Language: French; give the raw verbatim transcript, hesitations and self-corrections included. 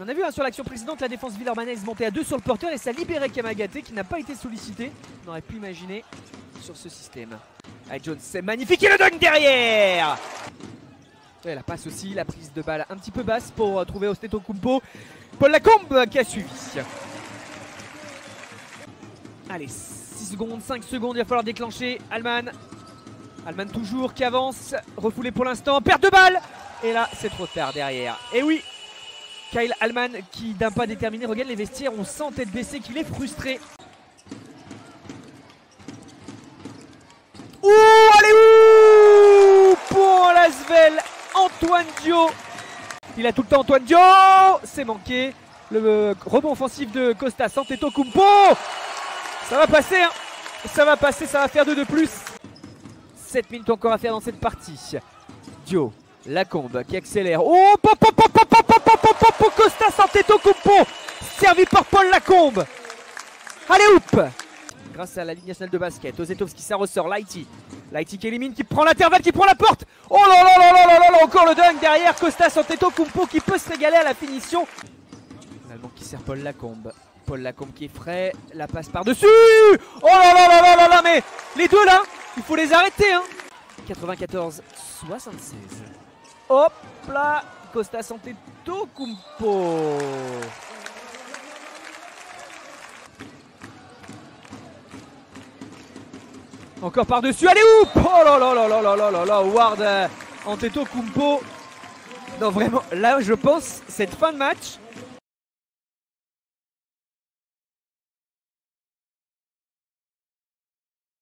On a vu hein, sur l'action précédente, la défense villeurbannaise montait à deux sur le porteur et ça libérait Kamagaté qui n'a pas été sollicité. On aurait pu imaginer sur ce système. Allez, Jones, c'est magnifique et le dunk derrière. Et la passe aussi, la prise de balle un petit peu basse pour trouver Antetokounmpo. Paul Lacombe qui a suivi. Allez, six secondes, cinq secondes, il va falloir déclencher. Alman. Alman toujours qui avance, refoulé pour l'instant, perte de balle. Et là, c'est trop tard derrière. Et oui, Kyle Allman qui d'un pas déterminé regarde les vestiaires. On sent tête baissée qu'il est frustré. Ouh, allez ouh pour l'Asvel, Antoine Diop. Il a tout le temps Antoine Diop. C'est manqué. Le rebond offensif de Kostas Antetokounmpo. Ça va passer, hein. Ça va passer, ça va faire deux de plus. sept minutes encore à faire dans cette partie. Diop. Lacombe qui accélère. Oh, pop, pop, pop, pop, pop, pop, pop, pop, pop, Kostas Antetokounmpo, servi par Paul Lacombe. Allez, oup. Grâce à la Ligue nationale de basket, Ozetovski, ça ressort. Lighty. Lighty qui élimine, qui prend l'intervalle, qui prend la porte. Oh là là là là là là, encore le dunk derrière. Kostas Antetokounmpo qui peut se régaler à la finition. L'Allemand qui sert Paul Lacombe. Paul Lacombe qui est frais. La passe par-dessus. Oh là là là là là là, mais les deux là, il faut les arrêter, hein. quatre-vingt-quatorze soixante-seize. Hop là, Kostas Antetokounmpo. Encore par-dessus, allez oup. Oh là là là là là là là là, Ward Antetokounmpo. Non vraiment, là je pense, cette fin de match,